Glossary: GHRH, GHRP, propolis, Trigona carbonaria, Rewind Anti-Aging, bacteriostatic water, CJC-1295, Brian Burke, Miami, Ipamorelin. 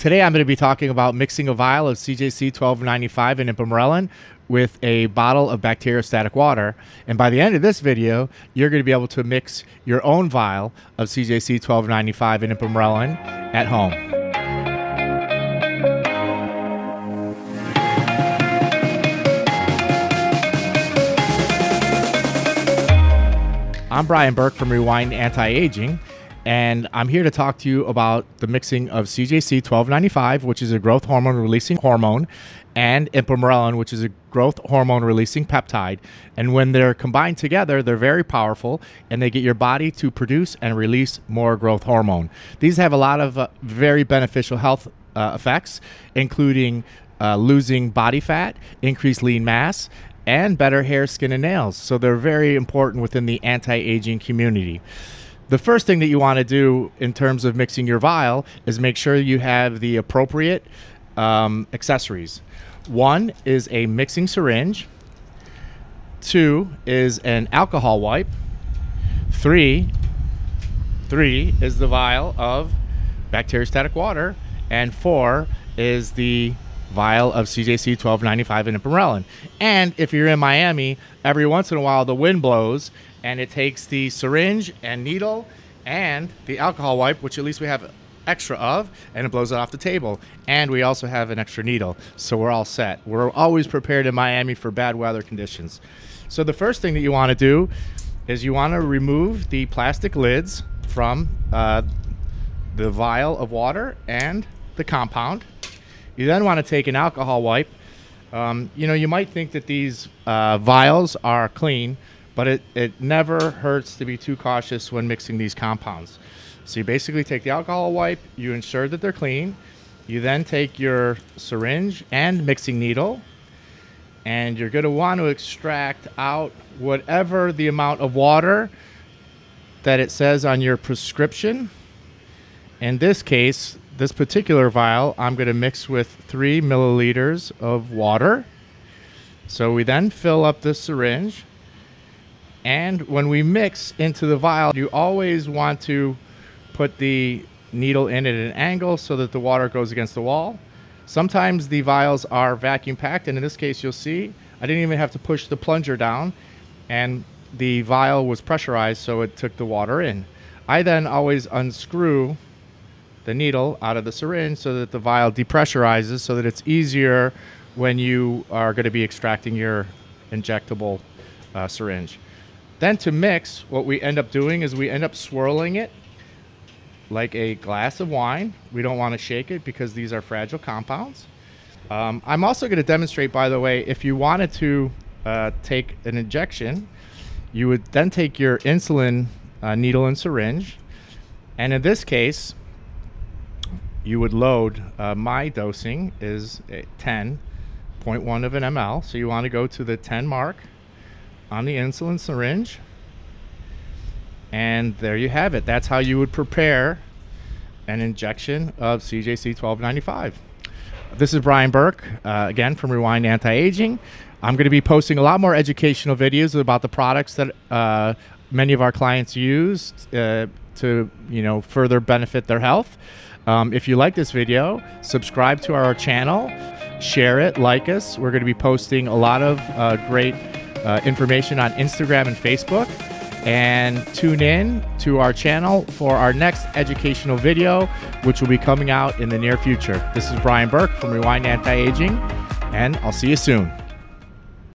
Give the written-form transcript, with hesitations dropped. Today I'm going to be talking about mixing a vial of CJC-1295 and Ipamorelin with a bottle of bacteriostatic water. And by the end of this video, you're going to be able to mix your own vial of CJC-1295 and Ipamorelin at home. I'm Brian Burke from Rewind Anti-Aging, and I'm here to talk to you about the mixing of CJC-1295, which is a growth hormone-releasing hormone, and Ipamorelin, which is a growth hormone-releasing peptide. And when they're combined together, they're very powerful, and they get your body to produce and release more growth hormone. These have a lot of very beneficial health effects, including losing body fat, increased lean mass, and better hair, skin, and nails. So they're very important within the anti-aging community. The first thing that you want to do in terms of mixing your vial is make sure you have the appropriate accessories. One is a mixing syringe. Two is an alcohol wipe. Three is the vial of bacteriostatic water. And four is the vial of CJC-1295 and Ipamorelin. And if you're in Miami, every once in a while the wind blows and it takes the syringe and needle and the alcohol wipe, which at least we have extra of, and it blows it off the table. And we also have an extra needle, so we're all set. We're always prepared in Miami for bad weather conditions. So the first thing that you want to do is you want to remove the plastic lids from the vial of water and the compound. You then want to take an alcohol wipe. You know, you might think that these vials are clean, but it never hurts to be too cautious when mixing these compounds. So you basically take the alcohol wipe, you ensure that they're clean. You then take your syringe and mixing needle, and you're going to want to extract out whatever the amount of water that it says on your prescription. In this case, this particular vial, I'm going to mix with 3 milliliters of water. So we then fill up the syringe. And when we mix into the vial, you always want to put the needle in at an angle so that the water goes against the wall. Sometimes the vials are vacuum packed, and in this case you'll see I didn't even have to push the plunger down, and the vial was pressurized, so it took the water in. I then always unscrew the needle out of the syringe so that the vial depressurizes, so that it's easier when you are going to be extracting your injectable syringe. Then to mix, what we end up doing is we end up swirling it like a glass of wine. We don't want to shake it because these are fragile compounds. I'm also going to demonstrate, by the way, if you wanted to take an injection, you would then take your insulin needle and syringe, and in this case you would load, my dosing is 10.1 of an ml. So you want to go to the 10 mark on the insulin syringe. And there you have it. That's how you would prepare an injection of CJC-1295. This is Brian Burke, again from Rewind Anti-Aging. I'm going to be posting a lot more educational videos about the products that many of our clients use to, you know, further benefit their health. If you like this video, subscribe to our channel, share it, like us. We're going to be posting a lot of great information on Instagram and Facebook. And tune in to our channel for our next educational video, which will be coming out in the near future. This is Brian Burke from Rewind Anti-Aging, and I'll see you soon.